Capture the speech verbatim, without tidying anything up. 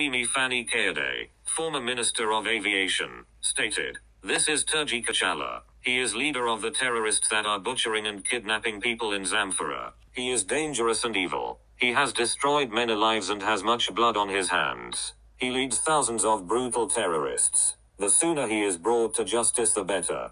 Femi Fani-Kayode, former Minister of Aviation, stated, "This is Turji Kachalla. He is leader of the terrorists that are butchering and kidnapping people in Zamfara. He is dangerous and evil. He has destroyed many lives and has much blood on his hands. He leads thousands of brutal terrorists. The sooner he is brought to justice, the better."